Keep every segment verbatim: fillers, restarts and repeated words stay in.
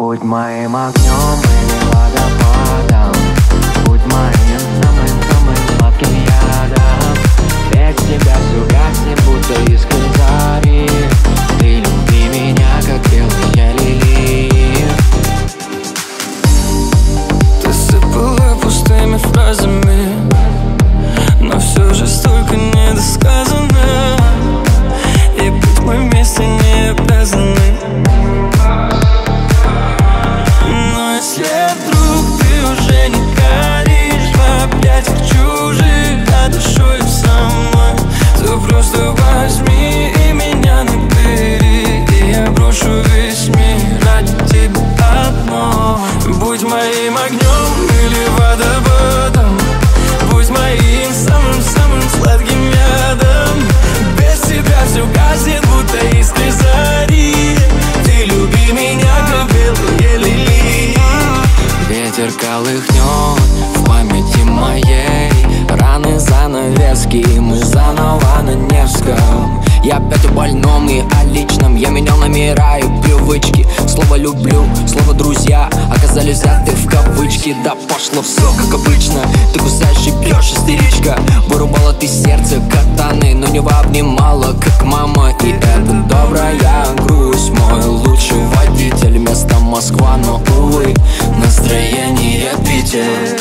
Будь моим огнем или водопадом, будь моим самым-самым сладким ядом. Ведь тебя всю гаснет, будто искры зари. Ты люби меня, как белые лилии. Ты сыпала пустыми фразами, но все же столько недосказано. И быть мы вместе не обязаны. Просто возьми и меня набери, и я брошу весь мир ради тебя одно. Будь моим огнем или водопадом, будь моим самым-самым сладким ядом. Без тебя все гаснет, будто искры зари. Ты люби меня, как белые лилии. Ветер колыхнет в памяти моей раны занавески, мы заново на Невском. Я опять о больном и о личном, я менял номера и привычки. Слово «люблю», слово «друзья» оказались взяты в кавычки. Да пошло все как обычно, ты кусаешь и пьешь, истеричка. Вырубала ты сердце катаны, но не обнимала, как мама. И это добрая грусть, мой лучший водитель. Место Москва, но, увы, настроение Питер.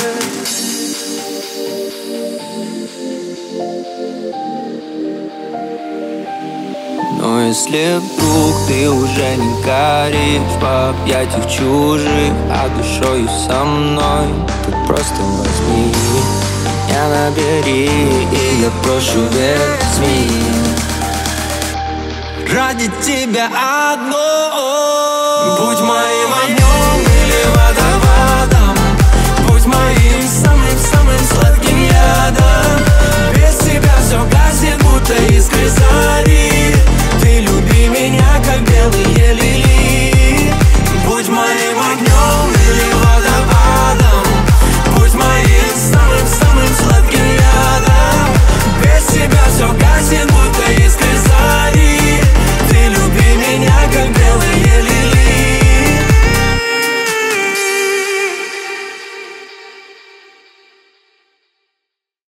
Но если вдруг ты уже не горишь в объятиях чужих, а душою со мной, ты просто возьми меня, набери, и я прошу, верь, ради тебя одно. Будь моей.